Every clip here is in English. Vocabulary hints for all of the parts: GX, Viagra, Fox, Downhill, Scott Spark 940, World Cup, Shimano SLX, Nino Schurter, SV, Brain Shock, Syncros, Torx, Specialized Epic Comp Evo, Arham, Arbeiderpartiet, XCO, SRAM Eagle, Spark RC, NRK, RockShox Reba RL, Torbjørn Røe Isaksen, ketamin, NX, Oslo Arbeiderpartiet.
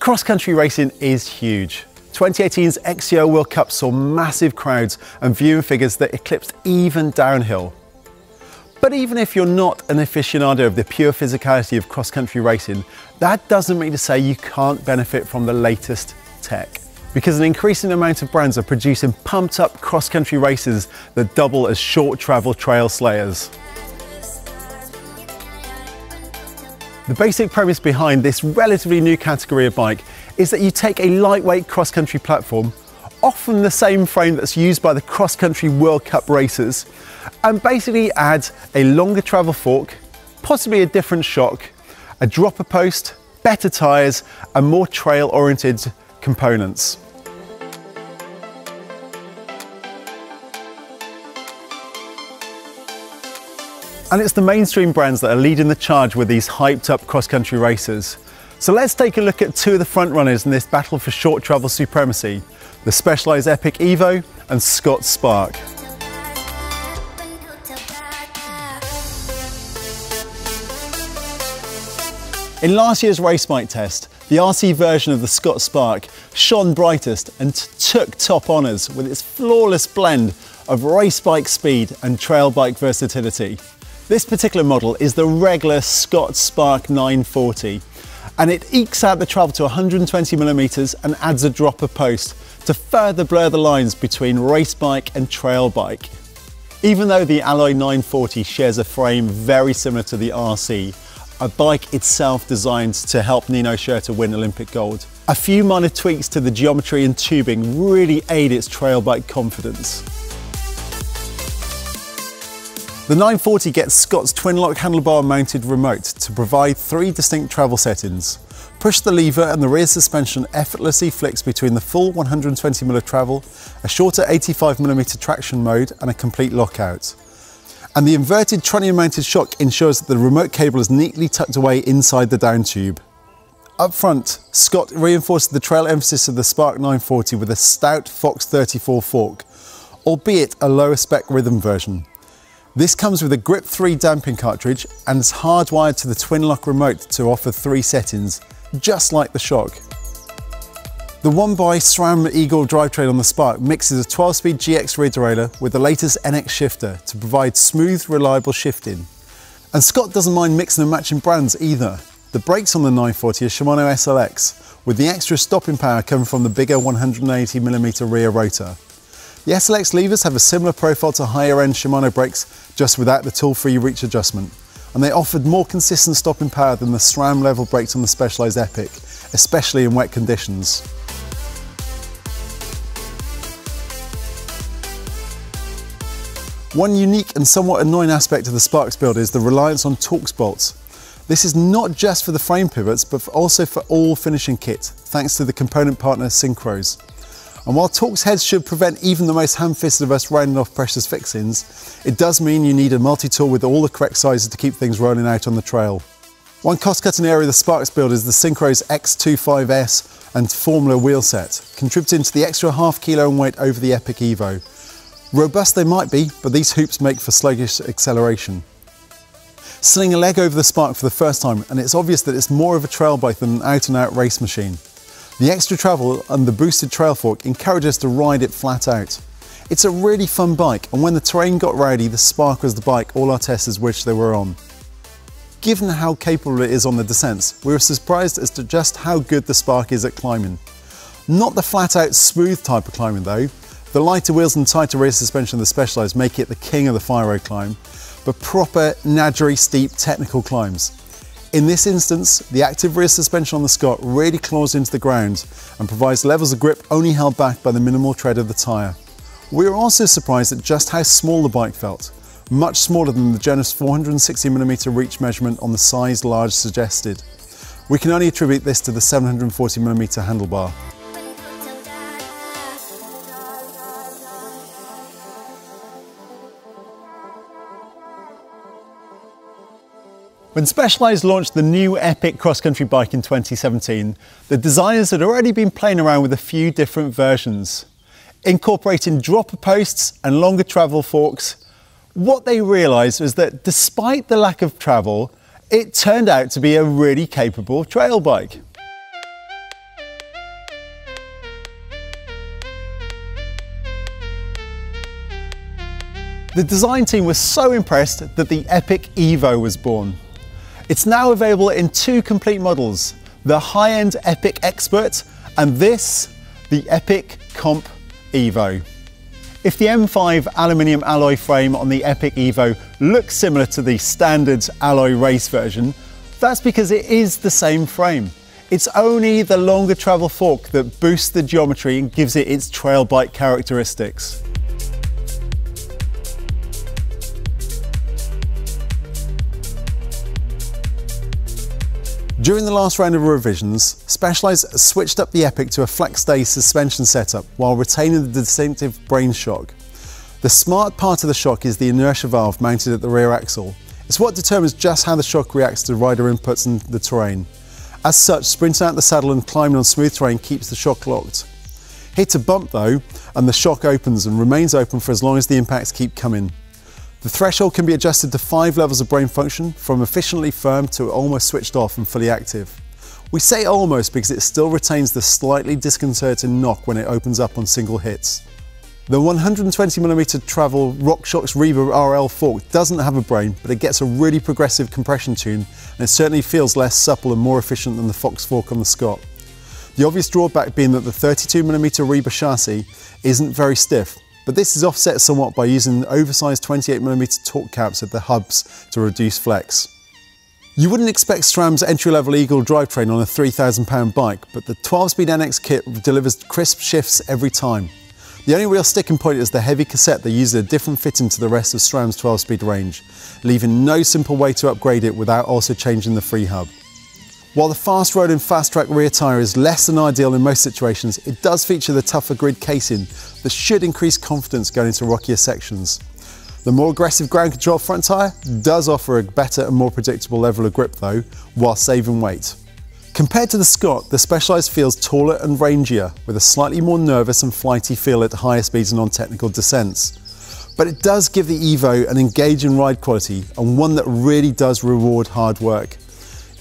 Cross-country racing is huge. 2018's XCO World Cup saw massive crowds and viewing figures that eclipsed even downhill. But even if you're not an aficionado of the pure physicality of cross-country racing, that doesn't mean to say you can't benefit from the latest tech. Because an increasing amount of brands are producing pumped-up cross-country races that double as short-travel trail slayers. The basic premise behind this relatively new category of bike is that you take a lightweight cross-country platform, often the same frame that's used by the cross-country World Cup racers, and basically add a longer travel fork, possibly a different shock, a dropper post, better tyres, and more trail-oriented components. And it's the mainstream brands that are leading the charge with these hyped up cross-country races. So let's take a look at two of the front runners in this battle for short travel supremacy, the Specialized Epic Evo and Scott Spark. In last year's race bike test, the RC version of the Scott Spark shone brightest and took top honours with its flawless blend of race bike speed and trail bike versatility. This particular model is the regular Scott Spark 940, and it ekes out the travel to 120mm and adds a dropper post to further blur the lines between race bike and trail bike. Even though the Alloy 940 shares a frame very similar to the RC, a bike itself designed to help Nino Schurter win Olympic gold, a few minor tweaks to the geometry and tubing really aid its trail bike confidence. The 940 gets Scott's twin-lock handlebar mounted remote to provide three distinct travel settings. Push the lever and the rear suspension effortlessly flicks between the full 120mm travel, a shorter 85mm traction mode and a complete lockout. And the inverted trunnion-mounted shock ensures that the remote cable is neatly tucked away inside the down tube. Up front, Scott reinforced the trail emphasis of the Spark 940 with a stout Fox 34 fork, albeit a lower-spec rhythm version. This comes with a Grip 3 damping cartridge and is hardwired to the twin-lock remote to offer three settings, just like the shock. The 1x SRAM Eagle drivetrain on the Spark mixes a 12-speed GX rear derailleur with the latest NX shifter to provide smooth, reliable shifting. And Scott doesn't mind mixing and matching brands either. The brakes on the 940 are Shimano SLX, with the extra stopping power coming from the bigger 180mm rear rotor. The SLX levers have a similar profile to higher-end Shimano brakes, just without the tool-free reach adjustment, and they offered more consistent stopping power than the SRAM level brakes on the Specialized Epic, especially in wet conditions. One unique and somewhat annoying aspect of the Spark's build is the reliance on Torx bolts. This is not just for the frame pivots, but also for all finishing kit, thanks to the component partner Syncros. And while Torx heads should prevent even the most ham-fisted of us rounding off precious fixings, it does mean you need a multi-tool with all the correct sizes to keep things rolling out on the trail. One cost-cutting area of the Spark's build is the Syncros X25S and Formula wheel set, contributing to the extra half-kilo in weight over the Epic Evo. Robust they might be, but these hoops make for sluggish acceleration. Sling a leg over the Spark for the first time, and it's obvious that it's more of a trail bike than an out-and-out race machine. The extra travel and the boosted trail fork encourage us to ride it flat out. It's a really fun bike, and when the terrain got rowdy, the Spark was the bike all our testers wished they were on. Given how capable it is on the descents, we were surprised as to just how good the Spark is at climbing. Not the flat-out smooth type of climbing though. The lighter wheels and tighter rear suspension of the Specialized make it the king of the fire road climb, but proper, nadgery, steep, technical climbs. In this instance, the active rear suspension on the Scott really claws into the ground and provides levels of grip only held back by the minimal tread of the tyre. We were also surprised at just how small the bike felt, much smaller than the generous 460mm reach measurement on the size large suggested. We can only attribute this to the 740mm handlebar. When Specialized launched the new Epic cross-country bike in 2017, the designers had already been playing around with a few different versions, incorporating dropper posts and longer travel forks. What they realised was that despite the lack of travel, it turned out to be a really capable trail bike. The design team was so impressed that the Epic Evo was born. It's now available in two complete models, the high-end Epic Expert and this, the Epic Comp Evo. If the M5 aluminium alloy frame on the Epic Evo looks similar to the standard alloy race version, that's because it is the same frame. It's only the longer travel fork that boosts the geometry and gives it its trail bike characteristics. During the last round of revisions, Specialized switched up the Epic to a flex day suspension setup while retaining the distinctive Brain Shock. The smart part of the shock is the inertia valve mounted at the rear axle. It's what determines just how the shock reacts to rider inputs and the terrain. As such, sprinting out the saddle and climbing on smooth terrain keeps the shock locked. Hit a bump though, and the shock opens and remains open for as long as the impacts keep coming. The threshold can be adjusted to 5 levels of brain function, from efficiently firm to almost switched off and fully active. We say almost because it still retains the slightly disconcerting knock when it opens up on single hits. The 120mm travel RockShox Reba RL fork doesn't have a brain, but it gets a really progressive compression tune, and it certainly feels less supple and more efficient than the Fox fork on the Scott. The obvious drawback being that the 32mm Reba chassis isn't very stiff, but this is offset somewhat by using oversized 28mm torque caps at the hubs to reduce flex. You wouldn't expect SRAM's entry-level Eagle drivetrain on a £3,000 bike, but the 12-speed NX kit delivers crisp shifts every time. The only real sticking point is the heavy cassette that uses a different fitting to the rest of SRAM's 12-speed range, leaving no simple way to upgrade it without also changing the free hub. While the fast road and fast track rear tyre is less than ideal in most situations, it does feature the tougher grid casing that should increase confidence going into rockier sections. The more aggressive ground control front tyre does offer a better and more predictable level of grip though, while saving weight. Compared to the Scott, the Specialized feels taller and rangier, with a slightly more nervous and flighty feel at higher speeds and on technical descents. But it does give the Evo an engaging ride quality, and one that really does reward hard work.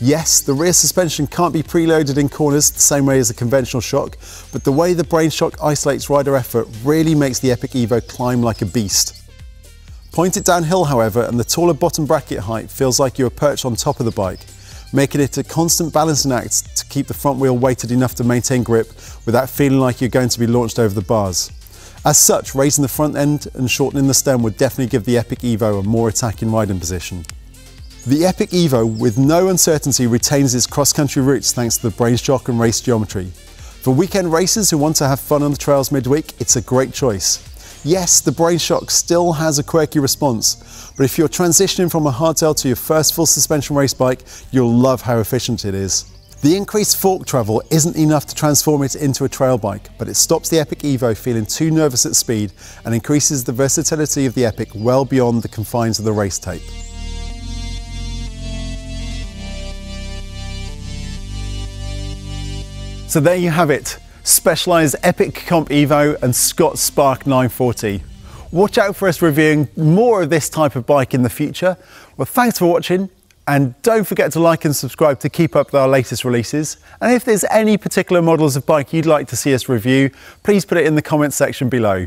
Yes, the rear suspension can't be preloaded in corners the same way as a conventional shock, but the way the Brain Shock isolates rider effort really makes the Epic Evo climb like a beast. Point it downhill however, and the taller bottom bracket height feels like you are perched on top of the bike, making it a constant balancing act to keep the front wheel weighted enough to maintain grip without feeling like you're going to be launched over the bars. As such, raising the front end and shortening the stem would definitely give the Epic Evo a more attacking riding position. The Epic Evo, with no uncertainty, retains its cross-country roots thanks to the Brain Shock and race geometry. For weekend racers who want to have fun on the trails midweek, it's a great choice. Yes, the Brain Shock still has a quirky response, but if you're transitioning from a hardtail to your first full suspension race bike, you'll love how efficient it is. The increased fork travel isn't enough to transform it into a trail bike, but it stops the Epic Evo feeling too nervous at speed and increases the versatility of the Epic well beyond the confines of the race tape. So there you have it. Specialized Epic Comp Evo and Scott Spark 940. Watch out for us reviewing more of this type of bike in the future. Well, thanks for watching, and don't forget to like and subscribe to keep up with our latest releases. And if there's any particular models of bike you'd like to see us review, please put it in the comments section below.